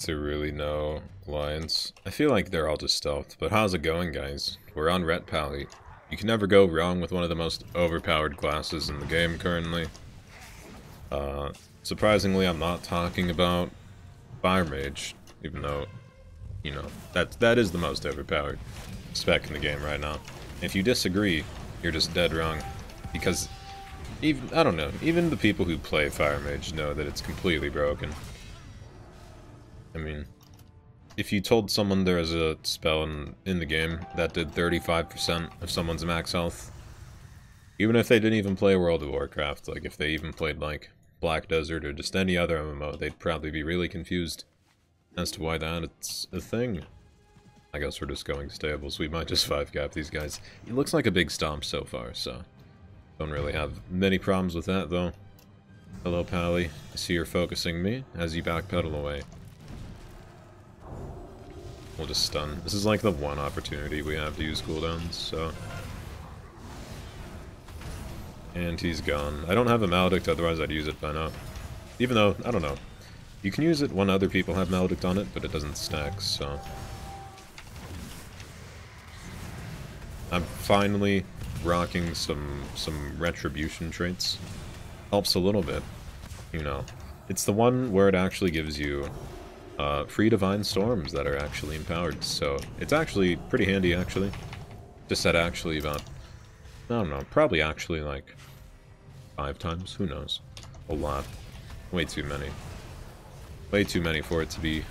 to really know Alliance. I feel like they're all just stealthed, but how's it going, guys? We're on Ret Pally. You can never go wrong with one of the most overpowered classes in the game currently. Surprisingly, I'm not talking about Fire Mage, even though, you know, that is the most overpowered spec in the game right now. If you disagree, you're just dead wrong, because even, I don't know, even the people who play Fire Mage know that it's completely broken. I mean, if you told someone there is a spell in the game that did 35% of someone's max health, even if they didn't even play World of Warcraft, like if they even played like Black Desert or just any other MMO, they'd probably be really confused as to why that's a thing. I guess we're just going stables, we might just 5-cap these guys. It looks like a big stomp so far, so don't really have many problems with that though. Hello Pally, I see you're focusing me as you backpedal away. We'll just stun. This is like the one opportunity we have to use cooldowns, so... And he's gone. I don't have a Maledict, otherwise I'd use it by now. Even though, I don't know. You can use it when other people have Maledict on it, but it doesn't stack, so... I'm finally rocking some Retribution traits. Helps a little bit, you know. It's the one where it actually gives you free Divine Storms that are actually empowered, so it's actually pretty handy, actually. Just said actually about, I don't know, probably actually like 5 times, who knows. A lot. Way too many. Way too many for it to be,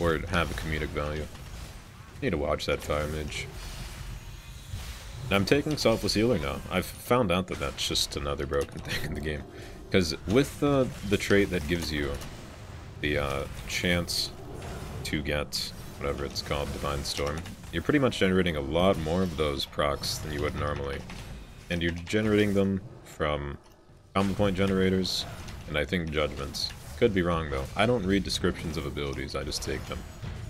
or have a comedic value. Need to watch that Fire Mage. I'm taking Selfless Healer now. I've found out that that's just another broken thing in the game. Because with the trait that gives you the chance to get, whatever it's called, Divine Storm, you're pretty much generating a lot more of those procs than you would normally. And you're generating them from combo point generators, and I think judgments. Could be wrong though. I don't read descriptions of abilities, I just take them.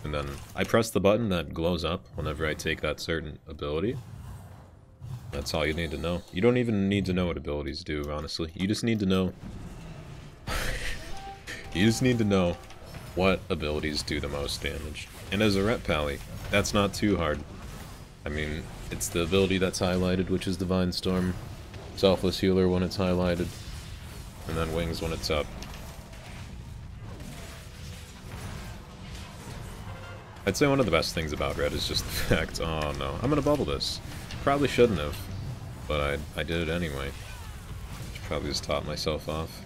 And then I press the button that glows up whenever I take that certain ability. That's all you need to know. You don't even need to know what abilities do, honestly. You just need to know... you just need to know what abilities do the most damage. And as a Ret Pally, that's not too hard. I mean, it's the ability that's highlighted, which is Divine Storm. Selfless Healer when it's highlighted. And then Wings when it's up. I'd say one of the best things about Red is just the fact... Oh no, I'm gonna bubble this. Probably shouldn't have, but I did it anyway. Should probably just top myself off.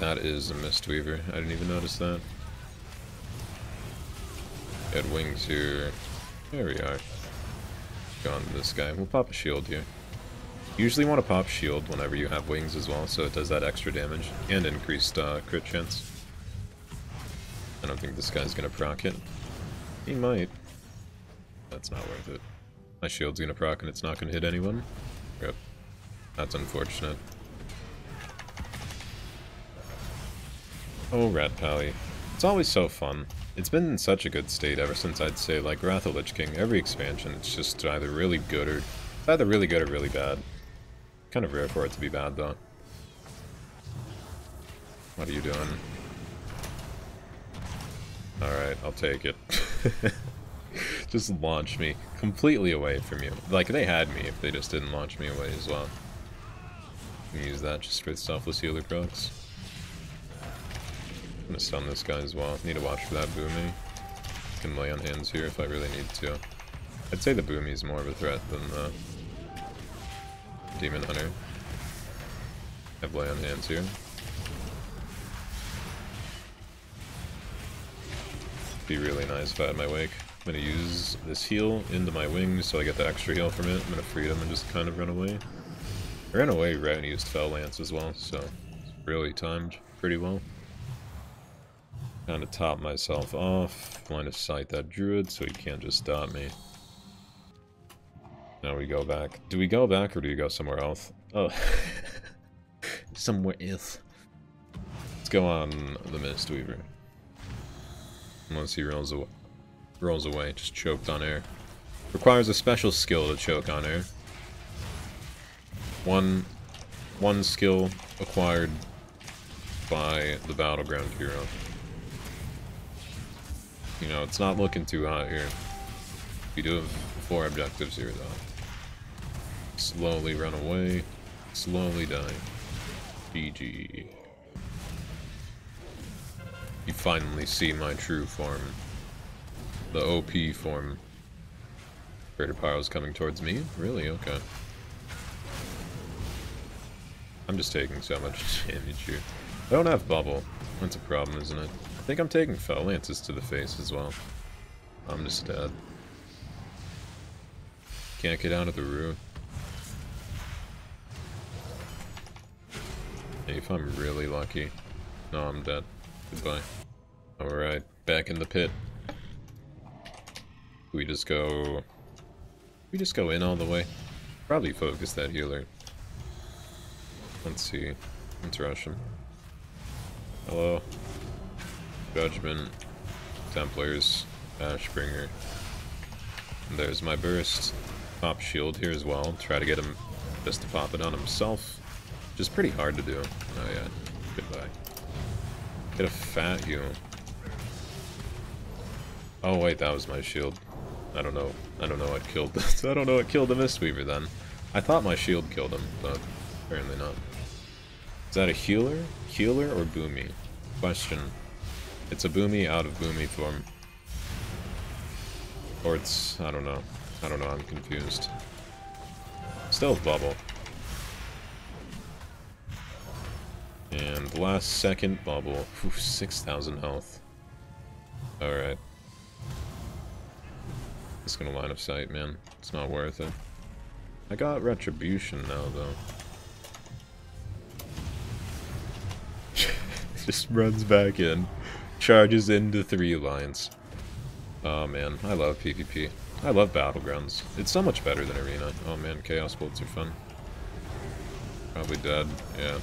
That is a Mistweaver. I didn't even notice that. Got Wings here. There we are. Go on to this guy. We'll pop a shield here. You usually want to pop shield whenever you have Wings as well, so it does that extra damage and increased crit chance. I don't think this guy's gonna proc it. He might. That's not worth it. My shield's gonna proc and it's not gonna hit anyone. Yep. That's unfortunate. Oh, Ret Pally. It's always so fun. It's been in such a good state ever since, I'd say, like Wrath of Lich King. Every expansion, it's just either really good or... It's either really good or really bad. Kind of rare for it to be bad, though. What are you doing? Alright, I'll take it. Just launched me completely away from you. Like, they had me if they just didn't launch me away as well. Use that just with Selfless Healer procs. I'm gonna stun this guy as well. Need to watch for that Boomy. Can lay on hands here if I really need to. I'd say the Boomy is more of a threat than the Demon Hunter. I have lay on hands here. Be really nice if I had my wake. I'm gonna use this heal into my Wings so I get that extra heal from it. I'm gonna free them and just kind of run away. I ran away right and used Fel Lance as well, so it's really timed pretty well. Kinda top myself off, line of sight that druid so he can't just stop me. Now we go back. Do we go back or do we go somewhere else? Oh. Somewhere else. Let's go on the Mistweaver. Unless he rolls away. Rolls away, just choked on air. Requires a special skill to choke on air. One skill acquired by the battleground hero. you know, it's not looking too hot here. We do have 4 objectives here, though. Slowly run away. Slowly die. GG. You finally see my true form. The OP form. Greater Pyro's coming towards me? Really? Okay. I'm just taking so much damage here. I don't have bubble. That's a problem, isn't it? I think I'm taking Fel Lances to the face as well. I'm just dead. Can't get out of the room. If I'm really lucky. No, I'm dead. Goodbye. Alright, back in the pit. We just go in all the way. Probably focus that healer. Let's see. Let's rush him. Hello. Judgment. Templars. Ashbringer. There's my burst. Pop shield here as well. Try to get him just to pop it on himself. Which is pretty hard to do. Oh yeah. Goodbye. Get a fat heal. Oh wait, that was my shield. I don't know what killed this. I don't know what killed the Mistweaver then. I thought my shield killed him, but apparently not. Is that a healer? Healer or Boomy? Question. It's a Boomy out of Boomy form. Or it's... I don't know. I don't know, I'm confused. Still bubble. And the last second bubble. Whew, 6,000 health. Alright. It's gonna line of sight, man. It's not worth it. I got retribution now, though. Just runs back in. Charges into 3 lines. Oh man, I love PvP. I love Battlegrounds. It's so much better than Arena. Oh man, Chaos Bolts are fun. Probably dead, yeah.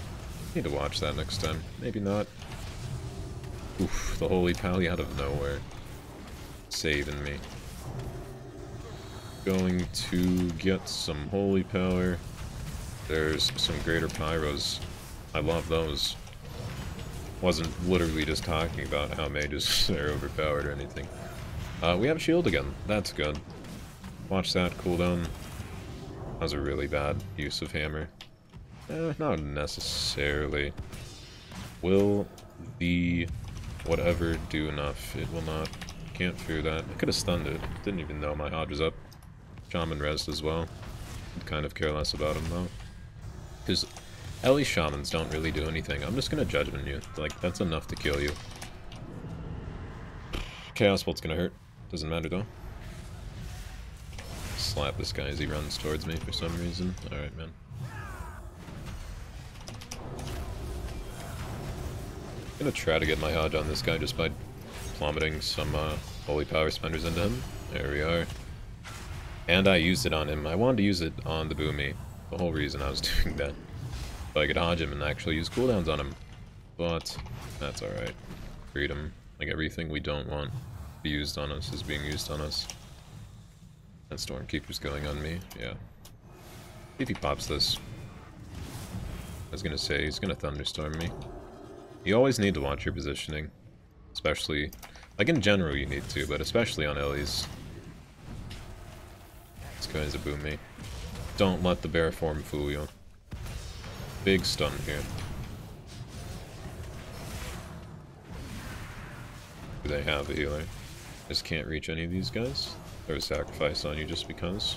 Need to watch that next time. Maybe not. Oof, the Holy Pally out of nowhere. Saving me. Going to get some Holy Power. There's some Greater Pyros. I love those. Wasn't literally just talking about how mages are overpowered or anything. We have shield again. That's good. Watch that cooldown. That was a really bad use of hammer. Not necessarily. Will the whatever do enough? It will not. Can't fear that. I could have stunned it. Didn't even know my Hodge was up. Shaman rezzed as well. I'd kind of care less about him though. Because Ellie Shamans don't really do anything. I'm just gonna judgment you. Like, that's enough to kill you. Chaos Bolt's gonna hurt. Doesn't matter though. Slap this guy as he runs towards me for some reason. Alright, man. Gonna try to get my Hodge on this guy just by plummeting some holy power spenders into him. There we are. And I used it on him. I wanted to use it on the Boomy. The whole reason I was doing that. So I could Hodge him and actually use cooldowns on him. But that's alright. Freedom. Like everything we don't want to be used on us is being used on us. And Stormkeeper's going on me. Yeah. If he pops this. I was gonna say, he's gonna Thunderstorm me. You always need to watch your positioning, especially, like in general you need to, but especially on Ellie's. This guy's a Boomy. Don't let the bear form fool you. Big stun here. Do they have a healer? Just can't reach any of these guys. Throw a sacrifice on you just because.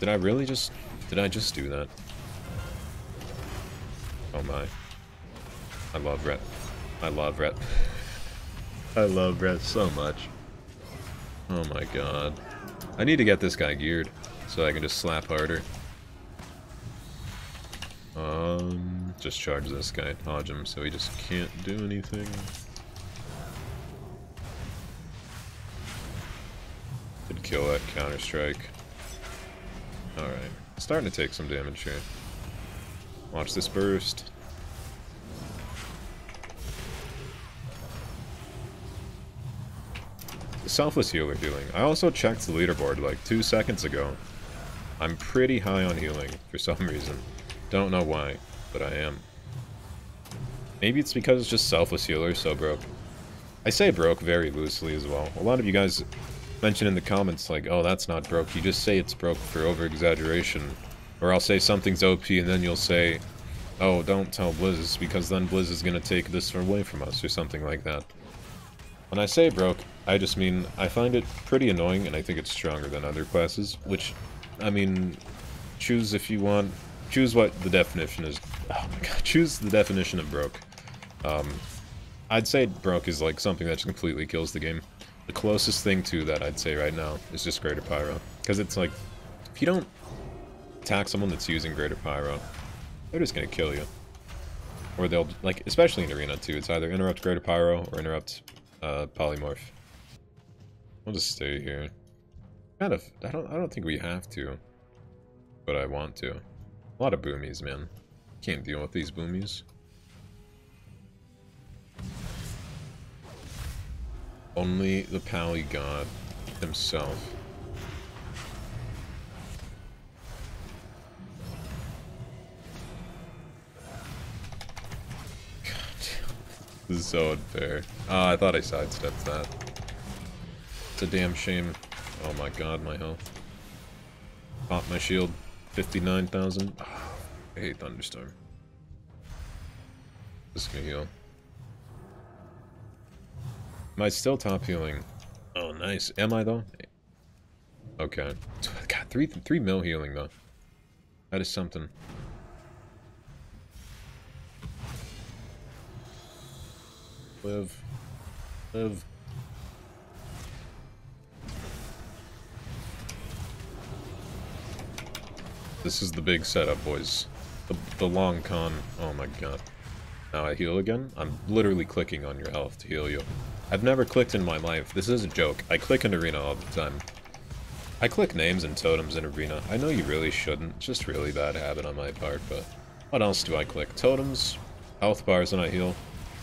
Did I really just... did I just do that? Oh my. I love Rhett. I love Rhett. I love Rhett so much. Oh my god. I need to get this guy geared so I can just slap harder. Just charge this guy, Hodge him so he just can't do anything. Did kill that Counter Strike. Alright. Starting to take some damage here. Watch this burst. Selfless Healer healing. I also checked the leaderboard like 2 seconds ago. I'm pretty high on healing for some reason. Don't know why, but I am. Maybe it's because it's just Selfless Healer so broke. I say broke very loosely as well. A lot of you guys mention in the comments like, oh, that's not broke. You just say it's broke for over-exaggeration. Or I'll say something's OP and then you'll say, oh, don't tell Blizz because then Blizz is going to take this away from us or something like that. When I say broke, I just mean I find it pretty annoying and I think it's stronger than other classes, which, I mean, choose if you want. Choose what the definition is. Oh my god, choose the definition of broke. I'd say broke is like something that just completely kills the game. The closest thing to that I'd say right now is just Greater Pyro. Because it's like, if you don't attack someone that's using Greater Pyro, they're just going to kill you. Or they'll, like, especially in Arena 2, it's either interrupt Greater Pyro or interrupt Polymorph. We'll just stay here. Kind of, I don't think we have to, but I want to. A lot of boomies, man. Can't deal with these boomies. Only the Pally God himself. God damn. This is so unfair. Ah, I thought I sidestepped that. It's a damn shame. Oh my god, my health. Pop my shield. 59,000. Oh, I hate Thunderstorm. Just gonna heal. Am I still top healing? Oh, nice. Am I, though? Okay. God, 3 mil healing, though. That is something. Live. Live. This is the big setup, boys. The long con. Oh my god. Now I heal again? I'm literally clicking on your health to heal you. I've never clicked in my life. This is a joke. I click in Arena all the time. I click names and totems in Arena. I know you really shouldn't. It's just really bad habit on my part, but... what else do I click? Totems, health bars when I heal.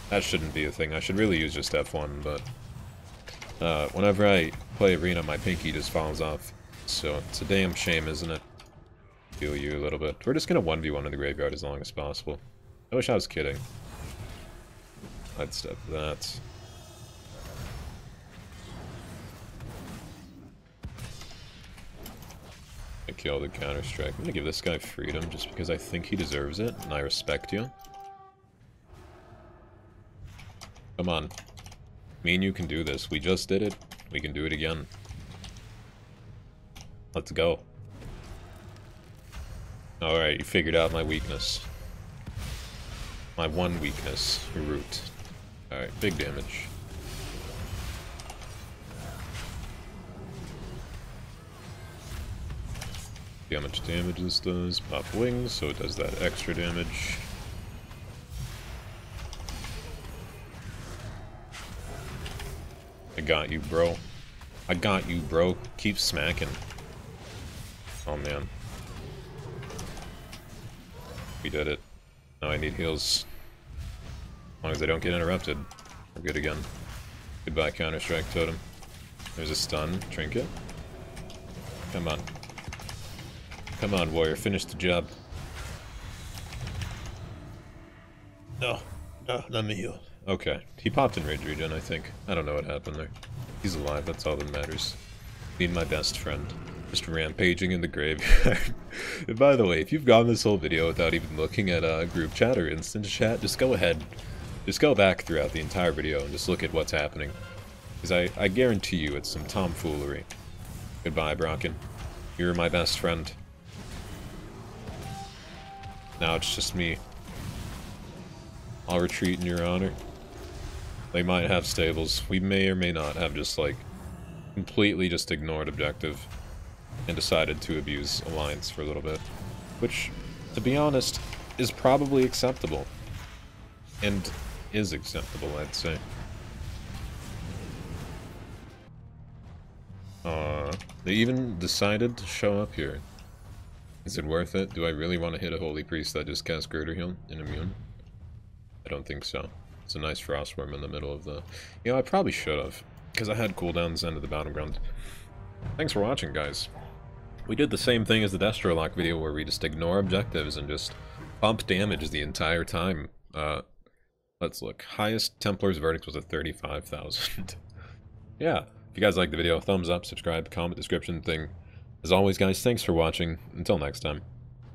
That shouldn't be a thing. I should really use just F1, but... whenever I play Arena, my pinky just falls off. So it's a damn shame, isn't it? Heal you a little bit. We're just gonna 1v1 in the graveyard as long as possible. I wish I was kidding. I'd step that. I kill the Counter Strike. I'm gonna give this guy freedom just because I think he deserves it, and I respect you. Come on. Me and you can do this. We just did it. We can do it again. Let's go. Alright, you figured out my weakness. My one weakness, root. Alright, big damage. See how much damage this does. Pop wings, so it does that extra damage. I got you, bro. I got you, bro. Keep smacking. Oh, man. We did it. Now I need heals. As long as I don't get interrupted, we're good again. Goodbye, Counter Strike Totem. There's a stun. Trinket. Come on. Come on, warrior. Finish the job. No. No, let me heal. Okay. He popped in Rage Regen, I think. I don't know what happened there. He's alive. That's all that matters. Need my best friend. Just rampaging in the graveyard. And by the way, if you've gone this whole video without even looking at group chat or instant chat, just go ahead. Just go back throughout the entire video and just look at what's happening. Because I guarantee you it's some tomfoolery. Goodbye, Brocken. You're my best friend. Now it's just me. I'll retreat in your honor. They might have stables. We may or may not have just, like, completely just ignored objective. And decided to abuse Alliance for a little bit, which, to be honest, is probably acceptable. And is acceptable, I'd say. They even decided to show up here. Is it worth it? Do I really want to hit a Holy Priest that just casts Greater Heal and Immune? I don't think so. It's a nice Frostworm in the middle of the... You know, I probably should have, because I had cooldowns into the Battleground. Thanks for watching, guys. We did the same thing as the Destrolock video where we just ignore objectives and just pump damage the entire time. Let's look. Highest Templar's verdict was a 35,000. Yeah. If you guys like the video, thumbs up, subscribe, comment, description, thing. As always, guys, thanks for watching. Until next time.